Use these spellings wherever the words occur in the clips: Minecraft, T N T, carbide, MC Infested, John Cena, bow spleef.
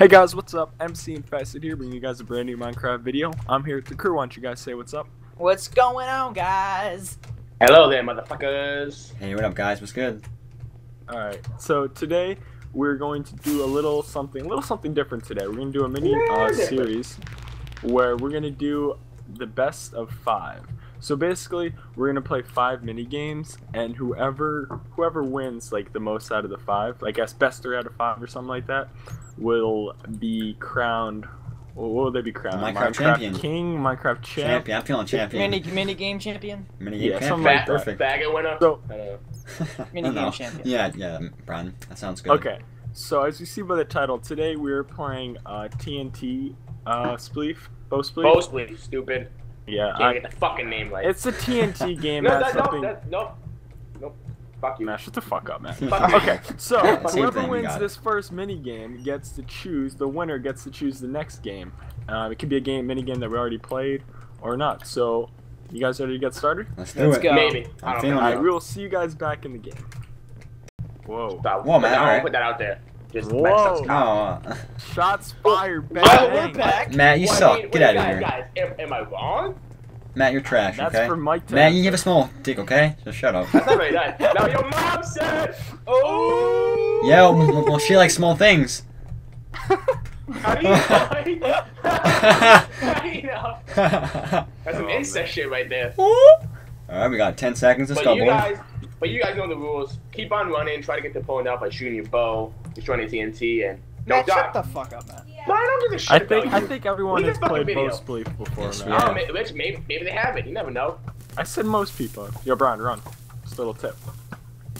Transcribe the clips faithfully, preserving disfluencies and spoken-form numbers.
Hey guys, what's up? M C Infested here, bringing you guys a brand new Minecraft video. I'm here with the crew. Why don't you guys say what's up? What's going on, guys? Hello there, motherfuckers. Hey, what up, guys? What's good? Alright, so today we're going to do a little something, little something different today. We're going to do a mini uh, series where we're going to do the best of five. So basically, we're gonna play five mini games, and whoever whoever wins like the most out of the five, I guess best three out of five or something like that, will be crowned. Well, what will they be crowned? Minecraft, Minecraft champion, king, Minecraft champ. champion. I'm feeling champion. Mini mini game champion. Mini game yeah, champion. Like perfect. Bag winner. So, I don't know. Mini game champion. Yeah, yeah, Brian. That sounds good. Okay, so as you see by the title, today we are playing uh, T N T uh, spleef, bow spleef. Bow spleef, stupid. Yeah, can't I get the fucking name right. It's a T N T game. no, that, no, that, no, no, fuck you. Man, shut the fuck up, man. Okay, so whoever wins this first mini game gets to choose. The winner gets to choose the next game. Uh, it could be a game, mini game that we already played or not. So, you guys ready to get started? Let's do Let's it. Go. Maybe. I don't know. All right, we will see you guys back in the game. Whoa. Stop. Whoa, man! All right. Put that out there. Just Whoa! Oh. Shots fired! Bang. Oh, we're back. Matt, you what suck. Mean, Get out of here. Guys, am, am I wrong? Matt, you're trash. That's okay. For Mike to Matt, you give a small dick, okay? Just shut up. That's not very nice. Now your mom said, "Oh." Yeah, well, well, she likes small things. How do you know? How do you know? That's some incest shit right there. All right, we got ten seconds. Let's go, boys. But you guys know the rules. Keep on running. Try to get the opponent out by shooting your bow. Destroying T N T and don't Matt, die. Shut the fuck up, man. Yeah. Well, I don't give a shit I think about you. I think everyone Leave has played video. Bow spleef before. Yes, now. I don't know, maybe, maybe they haven't. You never know. I said most people. Yo, Brian, run. Just a little tip.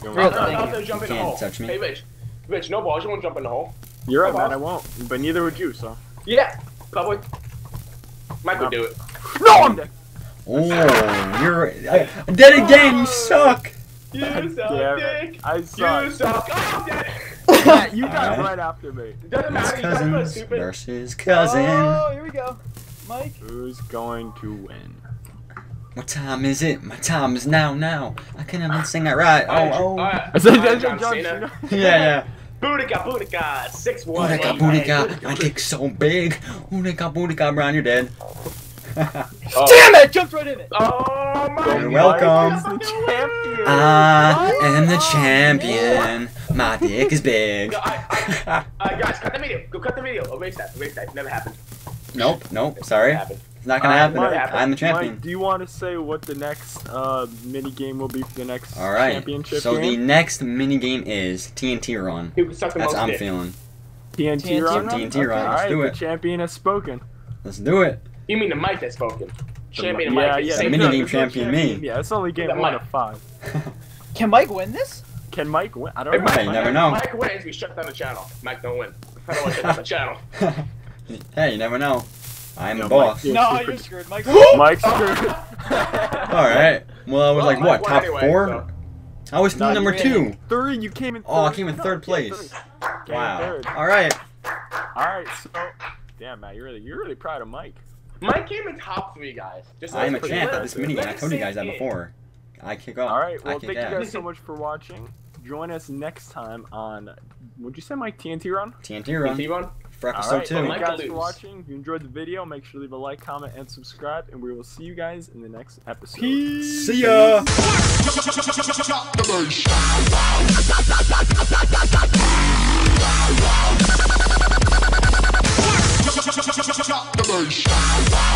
You know, I'll say jump in the hole. Touch me. Hey, Rich. Rich, no balls. You won't jump in the hole. You're right, no man. I won't. But neither would you, so. Yeah. Probably. Mike would no. do it. No, I'm dead. Oh, you're I, dead again. You suck. You suck, dick. I suck. You suck. I'm dead. Yeah, you got right. right after me. Doesn't matter. Cousins versus cousin. Oh, here we go. Mike. Who's going to win? What time is it? My time is now, now. I can't even sing it right. Oh, oh. Right. Right, John Cena. Yeah, yeah. Bootica, Bootica, six one. Bootica, Bootica, my dick's so big. Bootica, Bootica, Brian, you're dead. Oh. Damn it! Jumped right in it. Oh my You're welcome. God. I am the champion. My dick is big. No, I, I, uh, guys, cut the video. Go cut the video. Erase that. Erase that. Never happened. Nope. Nope. Sorry. It's not gonna uh, happen. Mike, happen. I'm the champion. Mike, do you want to say what the next uh, mini game will be for the next All right. championship? So game? the next mini game is T N T Run. That's what I'm feeling. T N T Run. T N T Run. Let's do it. The champion has spoken. Let's do it. You mean the mic that's spoken? Champion the, Mike. Yeah, yeah. The mini game champion, champion me. Yeah, it's only game one of five. Can Mike win this? Can Mike win? I don't hey, know. Mike, you never know. Mike wins, we shut down the channel. Mike don't win. I don't want to shut down the channel. Hey, you never know. I'm the boss. Mike, no, you're screwed. Mike's screwed. Mike's screwed. All right. Well, I was well, like, Mike what, top anyway, four? So. I was no, number two. Three, you came in third. Oh, I came in no, third place. Third. Wow. Third. All right. All right, so. Damn, Matt, you're really, you're really proud of Mike. Mike came in top three, guys. Just I am a champ at this minigame. I told you guys that before. I kick off. All right, well, thank you guys so much for watching. Join us next time on, would you say, Mike, T N T Run? T N T Run. T N T Run. For episode two. Thank you guys for watching. If you enjoyed the video, make sure to leave a like, comment, and subscribe. And we will see you guys in the next episode. Peace. See ya.